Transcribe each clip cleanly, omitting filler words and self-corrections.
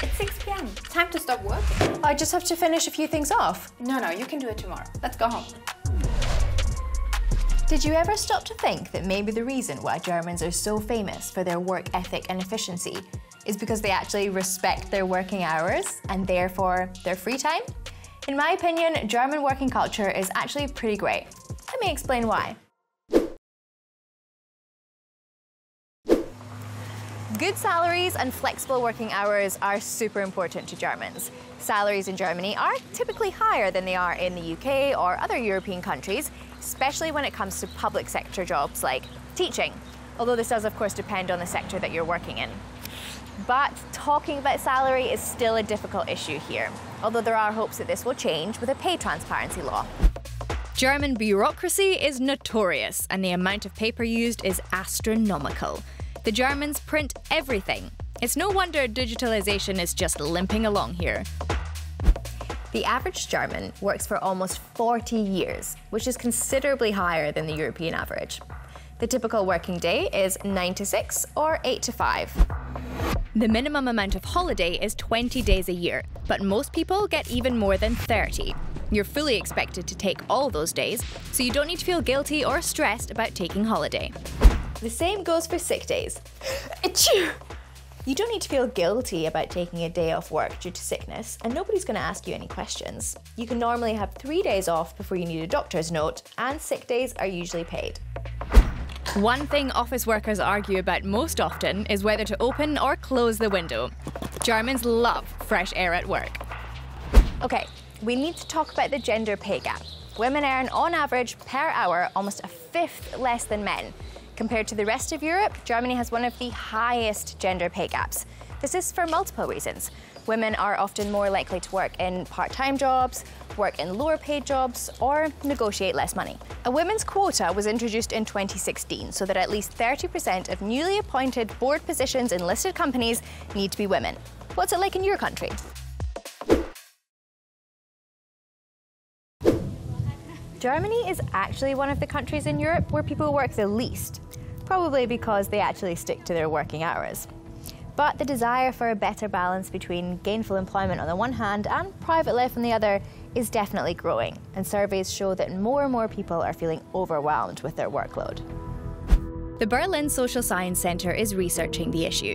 It's 6 p.m. Time to stop work. I just have to finish a few things off. No, you can do it tomorrow. Let's go home. Did you ever stop to think that maybe the reason why Germans are so famous for their work ethic and efficiency is because they actually respect their working hours and therefore their free time? In my opinion, German working culture is actually pretty great. Let me explain why. Good salaries and flexible working hours are super important to Germans. Salaries in Germany are typically higher than they are in the UK or other European countries, especially when it comes to public sector jobs like teaching, although this does of course depend on the sector that you're working in. But talking about salary is still a difficult issue here, although there are hopes that this will change with a pay transparency law. German bureaucracy is notorious and the amount of paper used is astronomical. The Germans print everything. It's no wonder digitalization is just limping along here. The average German works for almost 40 years, which is considerably higher than the European average. The typical working day is 9 to 6 or 8 to 5. The minimum amount of holiday is 20 days a year, but most people get even more than 30. You're fully expected to take all those days, so you don't need to feel guilty or stressed about taking holiday. The same goes for sick days. Achoo! You don't need to feel guilty about taking a day off work due to sickness, and nobody's going to ask you any questions. You can normally have 3 days off before you need a doctor's note, and sick days are usually paid. One thing office workers argue about most often is whether to open or close the window. Germans love fresh air at work. Okay, we need to talk about the gender pay gap. Women earn, on average, per hour, almost a fifth less than men. Compared to the rest of Europe, Germany has one of the highest gender pay gaps. This is for multiple reasons. Women are often more likely to work in part-time jobs, work in lower-paid jobs, or negotiate less money. A women's quota was introduced in 2016 so that at least 30% of newly appointed board positions in listed companies need to be women. What's it like in your country? Germany is actually one of the countries in Europe where people work the least, probably because they actually stick to their working hours. But the desire for a better balance between gainful employment on the one hand and private life on the other is definitely growing, and surveys show that more and more people are feeling overwhelmed with their workload. The Berlin Social Science Center is researching the issue.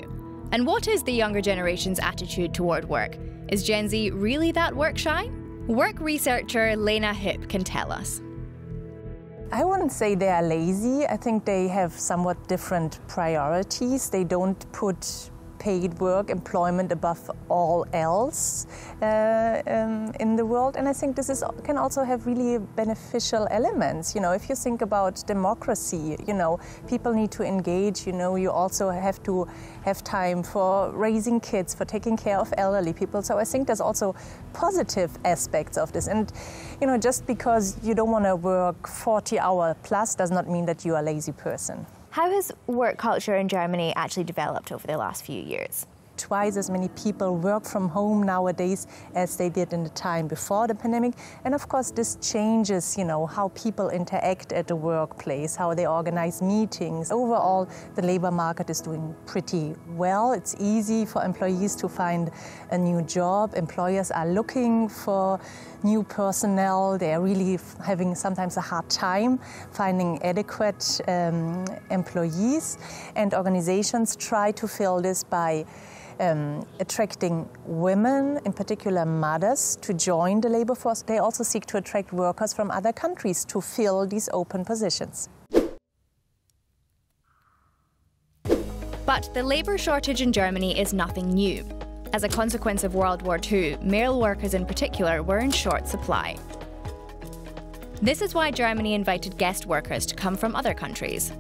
And what is the younger generation's attitude toward work? Is Gen Z really that work shy? Work researcher Lena Hipp can tell us. I wouldn't say they are lazy. I think they have somewhat different priorities. They don't put paid work, employment above all else in the world. And I think this can also have really beneficial elements. You know, if you think about democracy, you know, people need to engage, you know, you also have to have time for raising kids, for taking care of elderly people. So I think there's also positive aspects of this. And, you know, just because you don't want to work 40 hours plus does not mean that you are a lazy person. How has work culture in Germany actually developed over the last few years? Twice as many people work from home nowadays as they did in the time before the pandemic. And of course, this changes, you know, how people interact at the workplace, how they organize meetings. Overall, the labor market is doing pretty well. It's easy for employees to find a new job. Employers are looking for new personnel. They are really having sometimes a hard time finding adequate employees. And organizations try to fill this by attracting women, in particular mothers, to join the labour force. They also seek to attract workers from other countries to fill these open positions. But the labour shortage in Germany is nothing new. As a consequence of World War II, male workers in particular were in short supply. This is why Germany invited guest workers to come from other countries.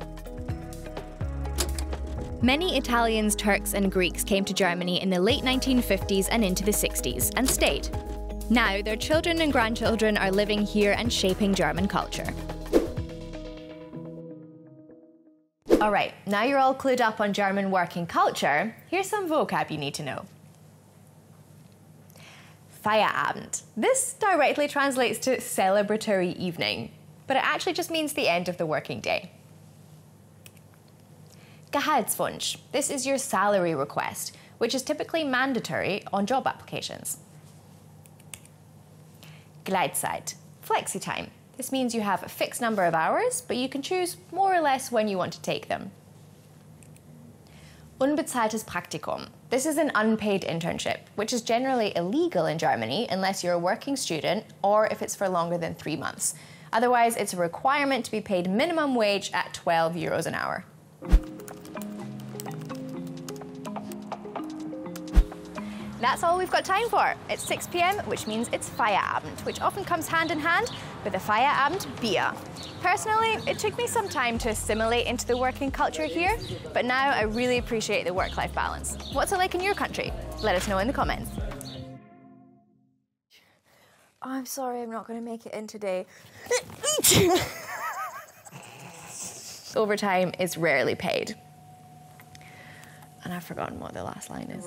Many Italians, Turks and Greeks came to Germany in the late 1950s and into the 60s and stayed. Now their children and grandchildren are living here and shaping German culture. All right, now you're all clued up on German working culture. Here's some vocab you need to know. Feierabend. This directly translates to celebratory evening, but it actually just means the end of the working day. Gehaltswunsch. This is your salary request, which is typically mandatory on job applications. Gleitzeit, flexi time. This means you have a fixed number of hours, but you can choose more or less when you want to take them. Unbezahltes Praktikum. This is an unpaid internship, which is generally illegal in Germany unless you're a working student or if it's for longer than 3 months. Otherwise, it's a requirement to be paid minimum wage at 12 euros an hour. That's all we've got time for. It's 6 p.m, which means it's Feierabend, which often comes hand in hand with a Feierabend beer. Personally, it took me some time to assimilate into the working culture here, but now I really appreciate the work-life balance. What's it like in your country? Let us know in the comments. Oh, I'm sorry, I'm not going to make it in today. Overtime is rarely paid. And I've forgotten what the last line is.